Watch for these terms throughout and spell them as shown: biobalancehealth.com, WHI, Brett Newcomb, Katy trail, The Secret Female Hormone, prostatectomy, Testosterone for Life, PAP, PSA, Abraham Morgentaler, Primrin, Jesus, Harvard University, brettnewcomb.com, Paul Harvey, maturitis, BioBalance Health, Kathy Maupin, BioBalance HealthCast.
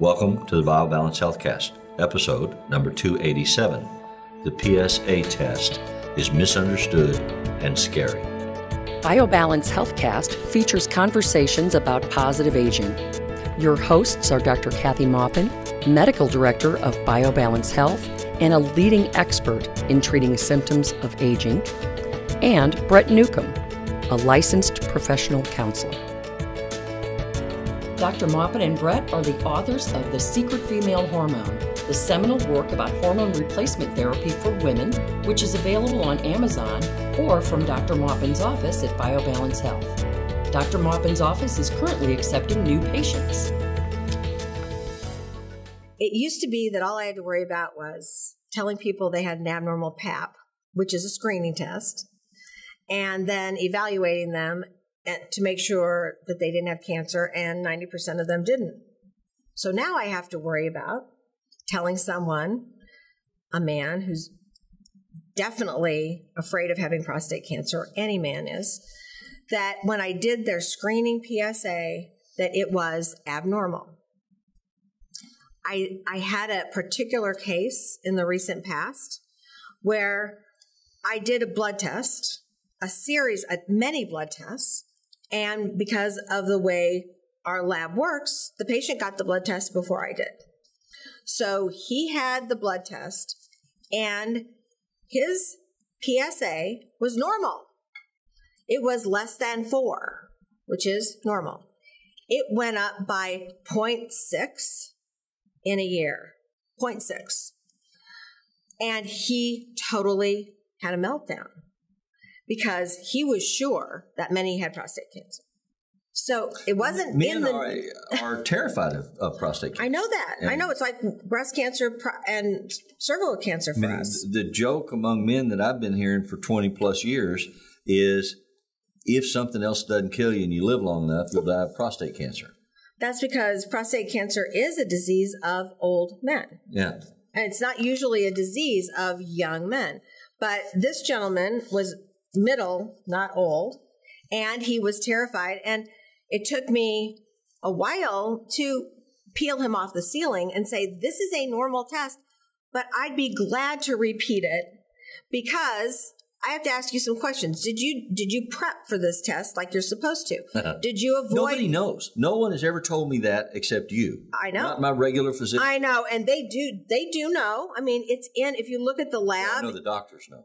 Welcome to the BioBalance HealthCast, episode number 287. The PSA test is misunderstood and scary. BioBalance HealthCast features conversations about positive aging. Your hosts are Dr. Kathy Maupin, Medical Director of BioBalance Health and a leading expert in treating symptoms of aging, and Brett Newcomb, a licensed professional counselor. Dr. Maupin and Brett are the authors of The Secret Female Hormone, the seminal work about hormone replacement therapy for women, which is available on Amazon or from Dr. Maupin's office at BioBalance Health. Dr. Maupin's office is currently accepting new patients. It used to be that all I had to worry about was telling people they had an abnormal PAP, which is a screening test, and then evaluating them to make sure that they didn't have cancer, and 90% of them didn't. So now I have to worry about telling someone, a man who's definitely afraid of having prostate cancer, any man is, that when I did their screening PSA, that it was abnormal. I had a particular case in the recent past where I did a blood test, many blood tests, and because of the way our lab works, the patient got the blood test before I did. So he had the blood test, and his PSA was normal. It was less than 4, which is normal. It went up by 0.6 in a year, 0.6. And he totally had a meltdown because he was sure that many had prostate cancer. So it wasn't Men are terrified of prostate cancer. I know that. And I know it's like breast cancer and cervical cancer for us. The joke among men that I've been hearing for 20-plus years is if something else doesn't kill you and you live long enough, you'll die of prostate cancer. That's because prostate cancer is a disease of old men. Yeah. And it's not usually a disease of young men. But this gentleman was middle, not old, and he was terrified. And it took me a while to peel him off the ceiling and say, this is a normal test, but I'd be glad to repeat it because I have to ask you some questions. Did you prep for this test like you're supposed to? Did you avoid? Nobody knows. No one has ever told me that except you. I know. Not my regular physician. I know. And they do know. I mean, it's in, if you look at the lab. Yeah, I know the doctors know.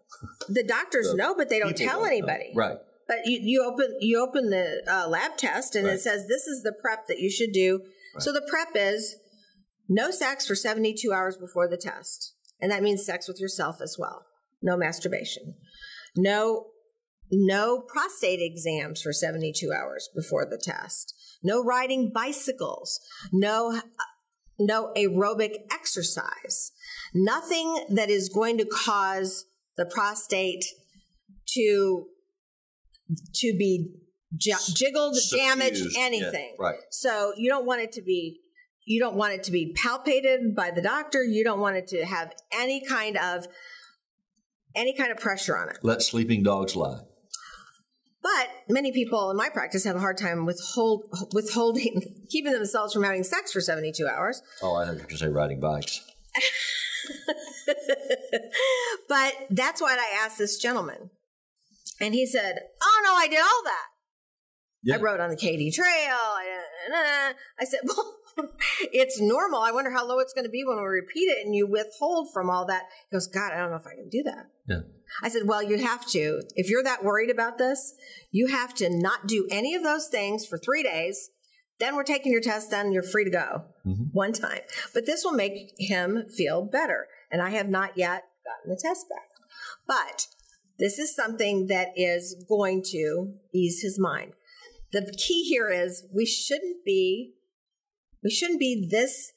The doctors know, but they don't tell anybody. Know. Right. But you open the lab test and it says this is the prep that you should do. Right. So the prep is no sex for 72 hours before the test. And that means sex with yourself as well. No masturbation. No prostate exams for 72 hours before the test. No riding bicycles. No aerobic exercise. Nothing that is going to cause the prostate to be jiggled, damaged, anything. Yeah, right. So you don't want it to be palpated by the doctor. You don't want it to have any kind of pressure on it. Let sleeping dogs lie. But many people in my practice have a hard time withholding, keeping themselves from having sex for 72 hours. Oh, I heard you say riding bikes. But that's what I asked this gentleman. And he said, oh, no, I did all that. Yeah. I rode on the Katy trail. I said, well, it's normal. I wonder how low it's going to be when we repeat it and you withhold from all that. He goes, God, I don't know if I can do that. Yeah. I said, well, you have to. If you're that worried about this, you have to not do any of those things for 3 days. Then we're taking your test, then you're free to go one time. But this will make him feel better. And I have not yet gotten the test back. But this is something that is going to ease his mind. The key here is we shouldn't be this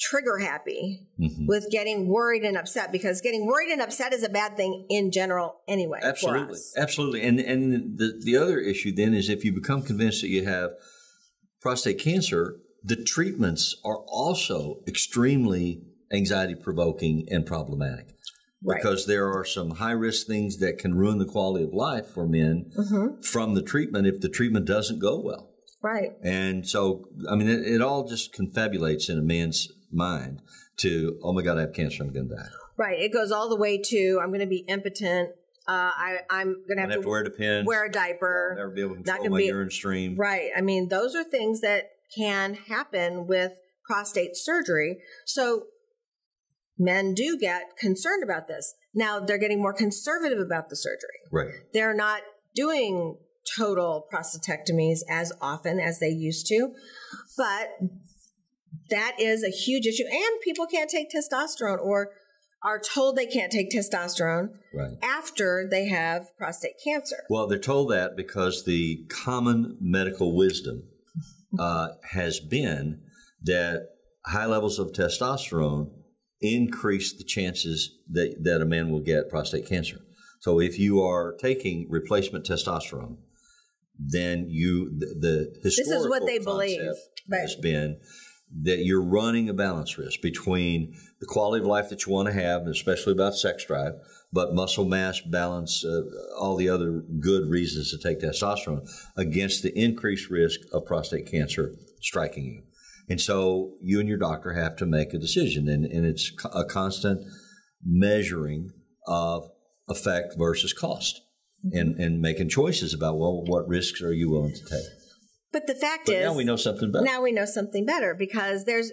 trigger happy with getting worried and upset, because getting worried and upset is a bad thing in general anyway. Absolutely. For us. Absolutely. And the other issue then is if you become convinced that you have prostate cancer, the treatments are also extremely anxiety provoking and problematic. Right. Because there are some high-risk things that can ruin the quality of life for men from the treatment if the treatment doesn't go well. Right. And so, I mean, it all just confabulates in a man's mind to, oh my God, I have cancer, I'm going to die. Right. It goes all the way to, I'm going to be impotent. I'm going to have to wear depends. Wear a diaper. I'll never be able to control my urine stream. Right. I mean, those are things that can happen with prostate surgery. So men do get concerned about this. Now they're getting more conservative about the surgery. Right. They're not doing total prostatectomies as often as they used to, but that is a huge issue. And people can't take testosterone or are told they can't take testosterone right. after they have prostate cancer. Well, they're told that because the common medical wisdom has been that high levels of testosterone increase the chances that a man will get prostate cancer. So if you are taking replacement testosterone, then the historical this is what they believe, but has been that you're running a balance risk between the quality of life that you want to have, and especially about sex drive, but muscle mass, balance, all the other good reasons to take testosterone, against the increased risk of prostate cancer striking you. And so you and your doctor have to make a decision, and it's a constant measuring of effect versus cost, and making choices about, well, what risks are you willing to take? But the fact is, now we know something better. Now we know something better because there's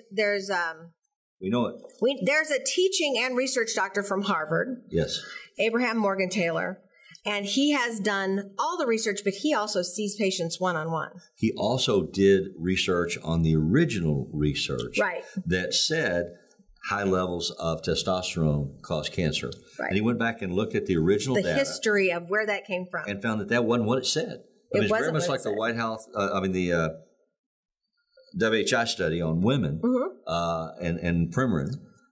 we know it. There's a teaching and research doctor from Harvard. Yes, Abraham Morgentaler, and he has done all the research, but he also sees patients one-on-one. He also did research on the original research, right, that said high levels of testosterone cause cancer. Right. And he went back and looked at the original data. The history of where that came from. And found that wasn't what it said. It was very much like the White House, the WHI study on women, mm-hmm, and Primrin,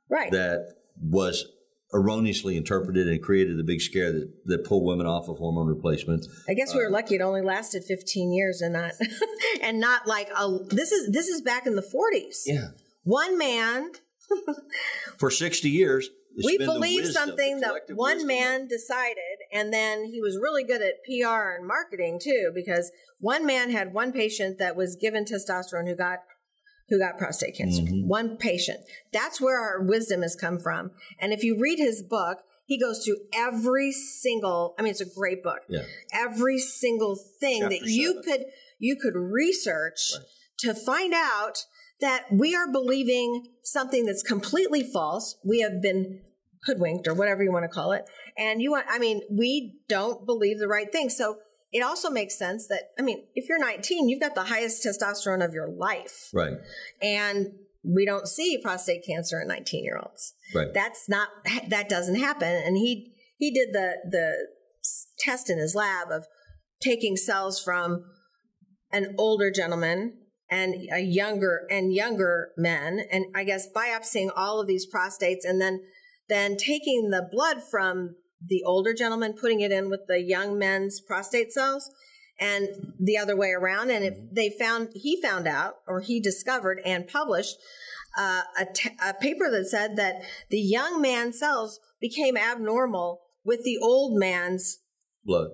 right, that was erroneously interpreted and created the big scare that pulled women off of hormone replacement. I guess we were lucky it only lasted 15 years and not and not like a, this is back in the 40s. Yeah. One man for 60 years. We believe something that one man decided, and then he was really good at PR and marketing too, because one man had one patient that was given testosterone who got prostate cancer. Mm-hmm. One patient. That's where our wisdom has come from. And if you read his book, he goes through every single, I mean, it's a great book. Yeah. Every single thing Chapter that you 7. could research, right, to find out that we are believing something that's completely false. We have been hoodwinked, or whatever you want to call it. And we don't believe the right thing. So it also makes sense that, I mean, if you're 19, you've got the highest testosterone of your life. Right. And we don't see prostate cancer in 19-year-olds. Right. That doesn't happen. And he did the test in his lab of taking cells from an older gentleman and a younger men, and I guess biopsying all of these prostates, and then taking the blood from the older gentleman, putting it in with the young men's prostate cells, and the other way around. And he discovered and published a paper that said that the young man's cells became abnormal with the old man's blood.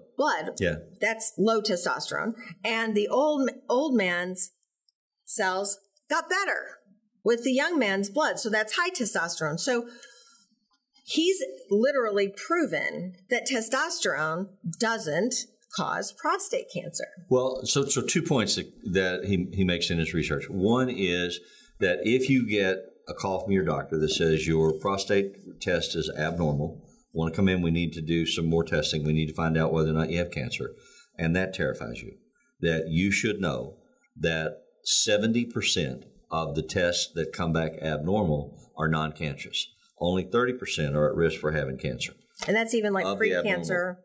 Yeah, that's low testosterone, and the old man's cells got better with the young man's blood. So that's high testosterone. So he's literally proven that testosterone doesn't cause prostate cancer. Well, so 2 points that he makes in his research. One is that if you get a call from your doctor that says your prostate test is abnormal, want to come in, we need to do some more testing, we need to find out whether or not you have cancer, and that terrifies you, that you should know that 70% of the tests that come back abnormal are non-cancerous. Only 30% are at risk for having cancer. And that's even like pre-cancer,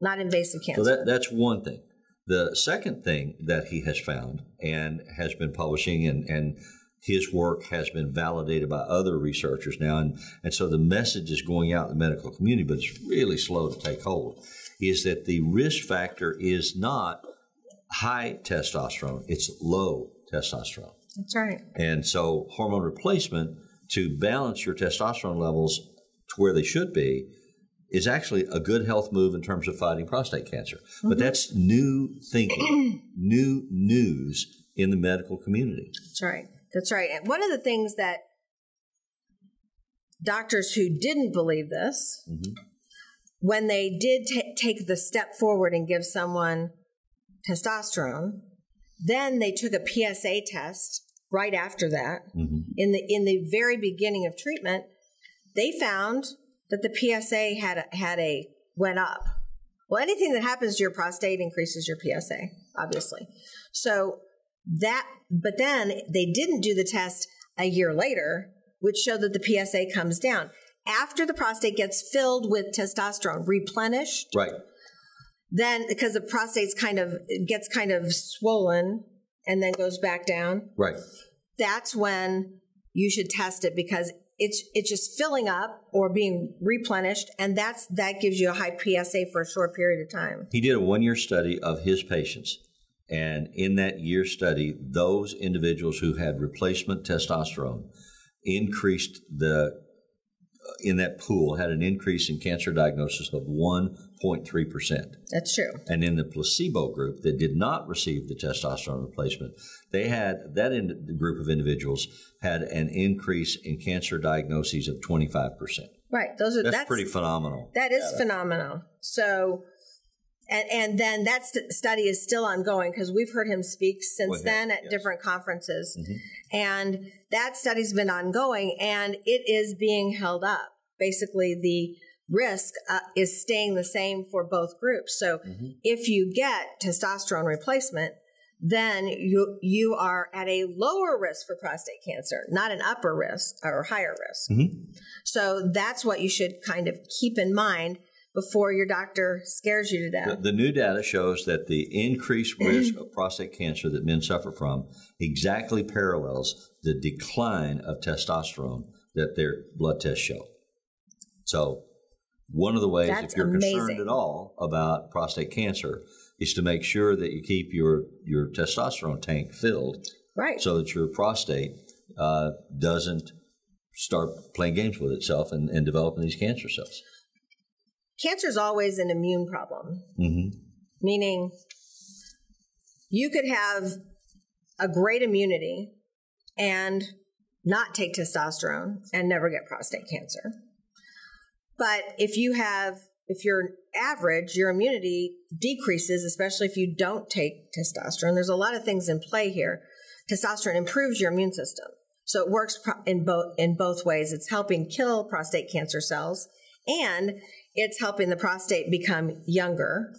not invasive cancer. So that's one thing. The second thing that he has found and has been publishing, and his work has been validated by other researchers now, and so the message is going out in the medical community, but it's really slow to take hold, is that the risk factor is not high testosterone, it's low testosterone. That's right. And so hormone replacement to balance your testosterone levels to where they should be is actually a good health move in terms of fighting prostate cancer. Mm-hmm. But that's new thinking, new news in the medical community. That's right. That's right. And one of the things that doctors who didn't believe this, mm-hmm. when they did take the step forward and give someone testosterone, then they took a PSA test right after that. Mm-hmm. In the very beginning of treatment, they found that the PSA went up. Well, anything that happens to your prostate increases your PSA, obviously. So but then they didn't do the test a year later, which showed that the PSA comes down. After the prostate gets filled with testosterone, replenished. Right. Then, because the prostate's kind of swollen and then goes back down. Right. That's when you should test it, because it's just filling up or being replenished, and that gives you a high PSA for a short period of time. He did a one-year study of his patients, and in that year study, those individuals who had replacement testosterone increased in that pool had an increase in cancer diagnosis of 1.3%. That's true. And in the placebo group that did not receive the testosterone replacement, they had the group of individuals had an increase in cancer diagnoses of 25%. Right. That's pretty phenomenal. That is phenomenal. So, and then that study is still ongoing, because we've heard him speak since then at different conferences. Mm-hmm. And that study's been ongoing, and it is being held up. Basically, the risk is staying the same for both groups. So mm-hmm. if you get testosterone replacement, then you are at a lower risk for prostate cancer, not an upper risk or higher risk. Mm-hmm. So that's what you should kind of keep in mind before your doctor scares you to death. The new data shows that the increased risk of prostate cancer that men suffer from exactly parallels the decline of testosterone that their blood tests show. So one of the ways, if you're concerned at all about prostate cancer, is to make sure that you keep your testosterone tank filled, right, so that your prostate doesn't start playing games with itself and developing these cancer cells. Cancer is always an immune problem, mm-hmm. meaning you could have a great immunity and not take testosterone and never get prostate cancer. But if you're average, your immunity decreases, especially if you don't take testosterone. There's a lot of things in play here. Testosterone improves your immune system. So it works in both ways. It's helping kill prostate cancer cells, and it's helping the prostate become younger.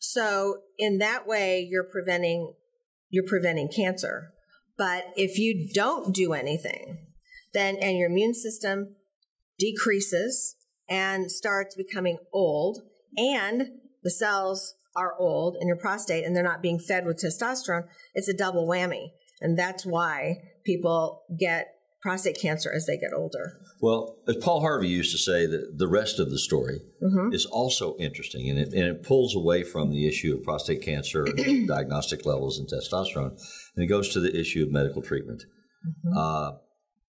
So in that way, you're preventing cancer. But if you don't do anything, and your immune system decreases and starts becoming old, and the cells are old in your prostate and they're not being fed with testosterone, it's a double whammy. And that's why people get prostate cancer as they get older. Well, as Paul Harvey used to say, that the rest of the story mm-hmm. is also interesting, and it pulls away from the issue of prostate cancer, diagnostic levels, and testosterone, and it goes to the issue of medical treatment. Mm-hmm.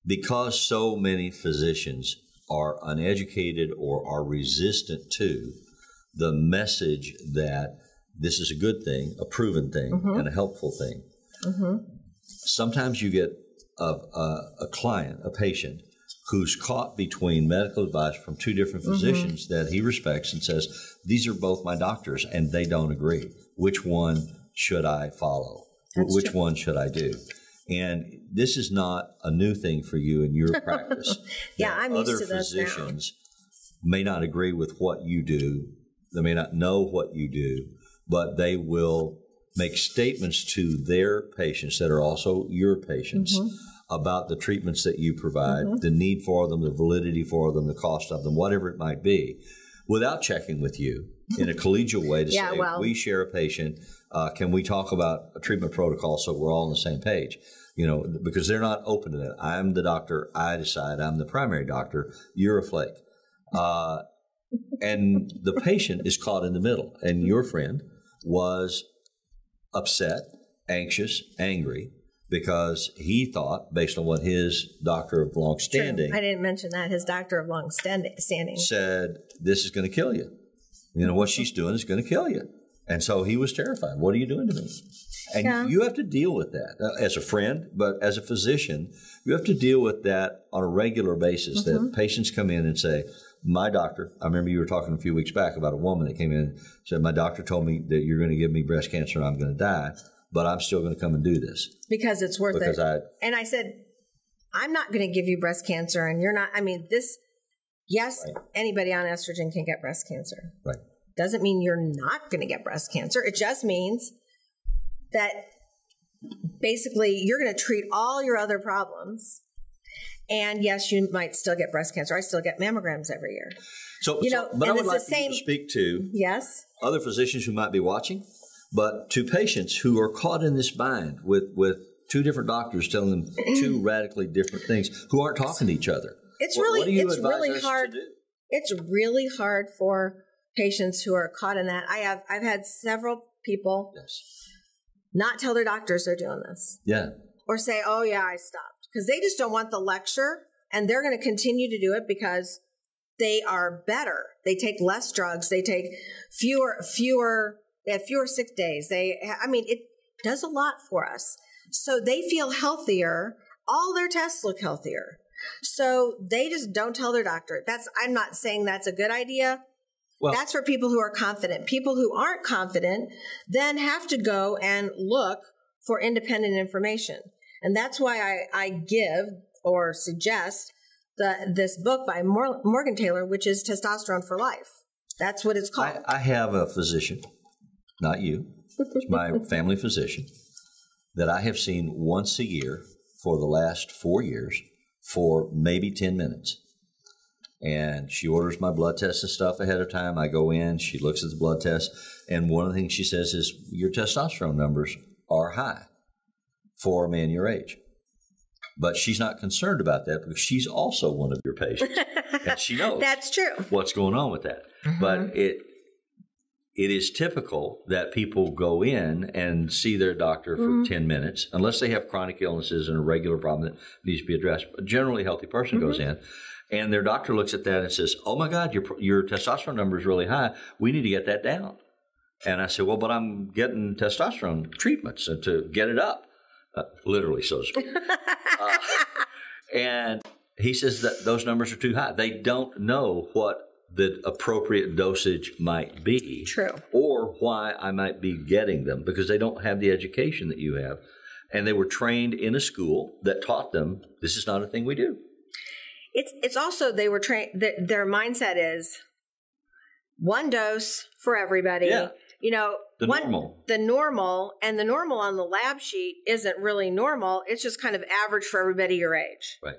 Because so many physicians are uneducated or are resistant to the message that this is a good thing, a proven thing, mm-hmm. and a helpful thing. Mm-hmm. Sometimes you get a client, a patient, who's caught between medical advice from two different physicians mm-hmm. that he respects and says, these are both my doctors and they don't agree. Which one should I follow? Which one should I do? And this is not a new thing for you in your practice. Yeah, I'm used to this now. Other physicians may not agree with what you do. They may not know what you do, but they will make statements to their patients that are also your patients mm-hmm. about the treatments that you provide, mm-hmm. the need for them, the validity for them, the cost of them, whatever it might be, without checking with you in a collegial way to say, well, we share a patient. Can we talk about a treatment protocol so we're all on the same page? You know, because they're not open to that. I'm the doctor. I decide. I'm the primary doctor. You're a flake. And the patient is caught in the middle. And your friend was upset, anxious, angry, because he thought, based on what his doctor of long standing... True. I didn't mention that. His doctor of long standing said, this is going to kill you. You know, what she's doing is going to kill you. And so he was terrified. What are you doing to me? And you have to deal with that as a friend, but as a physician, you have to deal with that on a regular basis, that patients come in and say, my doctor, I remember you were talking a few weeks back about a woman that came in and said, my doctor told me that you're going to give me breast cancer and I'm going to die, but I'm still going to come and do this. Because it's worth it. And I said, I'm not going to give you breast cancer and you're not, I mean, this, anybody on estrogen can get breast cancer. Right. Doesn't mean you're not going to get breast cancer. It just means that basically you're going to treat all your other problems. And yes, you might still get breast cancer. I still get mammograms every year. So, you know, but I would like to speak to other physicians who might be watching, but to patients who are caught in this bind with two different doctors telling them two radically different things, who aren't talking to each other. It's really, it's really hard. It's really hard for patients who are caught in that. I've had several people not tell their doctors they're doing this. Yeah. Or say, oh yeah, I stopped. Because they just don't want the lecture, and they're going to continue to do it because they are better. They take less drugs. They take fewer sick days. I mean, it does a lot for us. So they feel healthier. All their tests look healthier. So they just don't tell their doctor. I'm not saying that's a good idea. Well, that's for people who are confident. People who aren't confident then have to go and look for independent information. And that's why I give or suggest this book by Morgentaler, which is Testosterone for Life. That's what it's called. I have a physician, not you, it's my family physician, that I have seen once a year for the last 4 years for maybe 10 minutes. And she orders my blood tests and stuff ahead of time. I go in, she looks at the blood test, and one of the things she says is, your testosterone numbers are high for a man your age. But she's not concerned about that because she's also one of your patients. And she knows that's true. What's going on with that. But it is typical that people go in and see their doctor for 10 minutes, unless they have chronic illnesses and a regular problem that needs to be addressed. But generally, a healthy person goes in, and their doctor looks at that and says, oh, my God, your testosterone number is really high. We need to get that down. And I said, well, but I'm getting testosterone treatments to get it up. Literally, so to speak. And he says that those numbers are too high. They don't know what the appropriate dosage might be. True. Or why I might be getting them, because they don't have the education that you have. And they were trained in a school that taught them, this is not a thing we do. It's also, they were trained, their mindset is one dose for everybody. Yeah. You know, the normal, and the normal on the lab sheet isn't really normal. It's just kind of average for everybody your age. Right.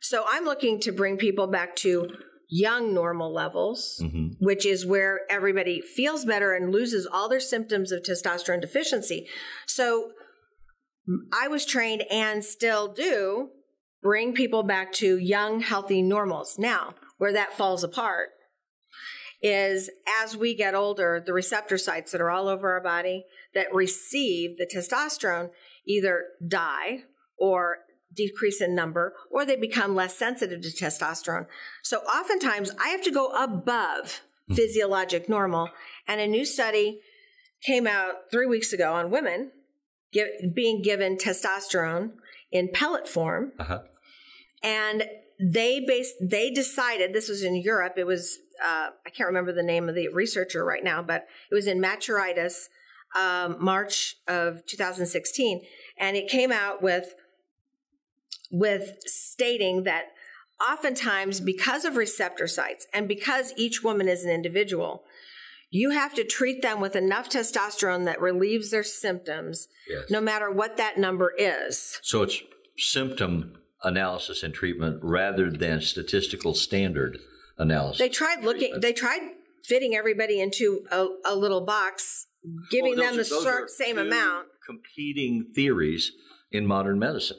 So I'm looking to bring people back to young normal levels, which is where everybody feels better and loses all their symptoms of testosterone deficiency. So I was trained and still do bring people back to young, healthy normals. Now, where that falls apart is as we get older, the receptor sites that are all over our body that receive the testosterone either die or decrease in number, or they become less sensitive to testosterone. So oftentimes I have to go above physiologic normal. And a new study came out 3 weeks ago on women being given testosterone in pellet form. And they decided, this was in Europe, it was I can't remember the name of the researcher right now, but it was in Maturitis, March of 2016, and it came out with stating that oftentimes because of receptor sites and because each woman is an individual, you have to treat them with enough testosterone that relieves their symptoms, no matter what that number is. So it's symptom analysis and treatment rather than statistical standard analysis. They tried looking, they tried fitting everybody into a little box, giving them the same amount. Competing theories in modern medicine.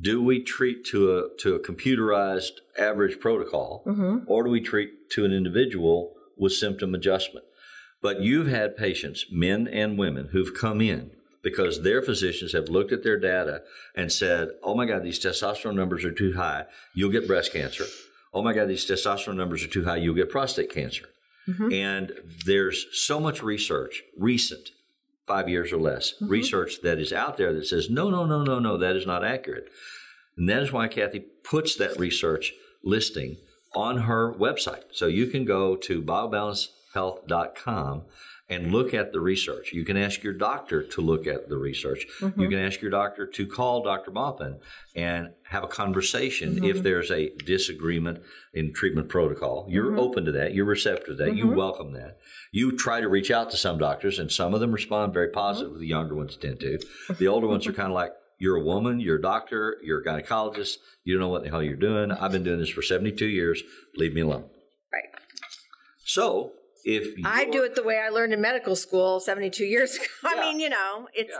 Do we treat to a computerized average protocol, or do we treat to an individual with symptom adjustment? But you've had patients, men and women, who've come in because their physicians have looked at their data and said, oh my God, these testosterone numbers are too high. You'll get breast cancer. Oh my God, these testosterone numbers are too high. You'll get prostate cancer. And there's so much research, recent, 5 years or less. Mm-hmm. Research that is out there that says, no, that is not accurate. And that is why Kathy puts that research listing on her website. So you can go to biobalancehealth.com and look at the research. You can ask your doctor to look at the research. Mm-hmm. You can ask your doctor to call Dr. Maupin and have a conversation mm-hmm. if there's a disagreement in treatment protocol. You're mm-hmm. open to that. You're receptive to that. Mm-hmm. You welcome that. You try to reach out to some doctors, and some of them respond very positively. Mm-hmm. The younger ones tend to. The older ones are kind of like, you're a woman, you're a doctor, you're a gynecologist. You don't know what the hell you're doing. I've been doing this for 72 years. Leave me alone. Right. So... I do it the way I learned in medical school 72 years ago. Yeah. I mean, you know, it's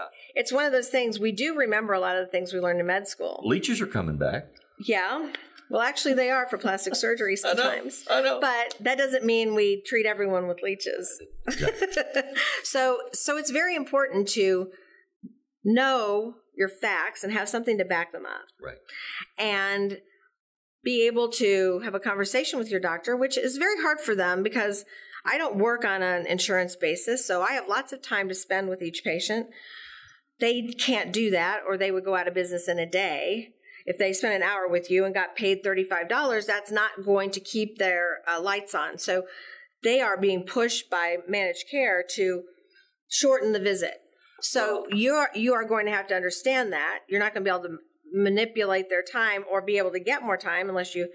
one of those things. We do remember a lot of the things we learned in med school. Leeches are coming back. Yeah. Well, actually, they are for plastic surgery sometimes. I know. But that doesn't mean we treat everyone with leeches. Yeah. So it's very important to know your facts and have something to back them up. Right. And be able to have a conversation with your doctor, which is very hard for them because I don't work on an insurance basis, so I have lots of time to spend with each patient. They can't do that, or they would go out of business in a day. If they spent an hour with you and got paid $35, that's not going to keep their lights on. So they are being pushed by managed care to shorten the visit. So you are going to have to understand that. You're not going to be able to manipulate their time or be able to get more time unless you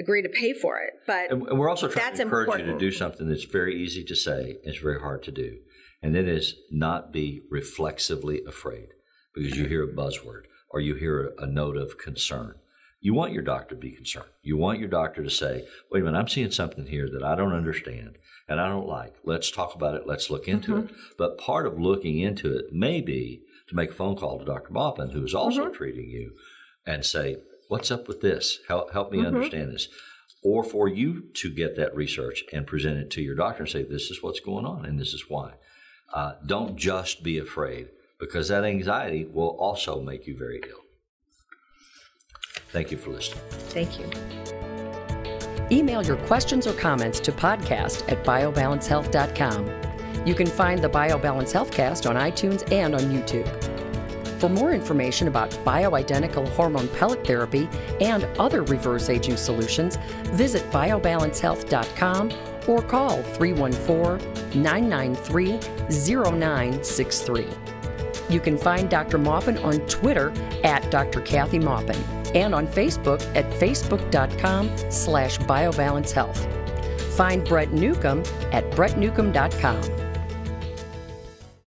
agree to pay for it. But and we're also trying to encourage you to do something that's very easy to say and it's very hard to do. And that is not be reflexively afraid because you hear a buzzword or you hear a note of concern. You want your doctor to be concerned. You want your doctor to say, wait a minute, I'm seeing something here that I don't understand and I don't like. Let's talk about it. Let's look into it. But part of looking into it may be to make a phone call to Dr. Maupin, who is also treating you, and say, what's up with this? Help me understand this. Or for you to get that research and present it to your doctor and say, this is what's going on and this is why. Don't just be afraid, because that anxiety will also make you very ill. Thank you for listening. Thank you. Email your questions or comments to podcast@biobalancehealth.com. You can find the BioBalance HealthCast on iTunes and on YouTube. For more information about bioidentical hormone pellet therapy and other reverse aging solutions, visit biobalancehealth.com or call 314-993-0963. You can find Dr. Maupin on Twitter at Dr. Kathy Maupin and on Facebook at facebook.com/biobalancehealth. Find Brett Newcomb at brettnewcomb.com.